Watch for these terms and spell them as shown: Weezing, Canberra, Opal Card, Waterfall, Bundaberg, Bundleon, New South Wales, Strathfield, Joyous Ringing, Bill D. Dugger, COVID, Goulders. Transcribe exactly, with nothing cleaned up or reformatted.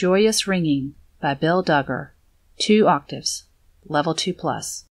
Joyous Ringing by Bill Dugger, two octaves, level two plus.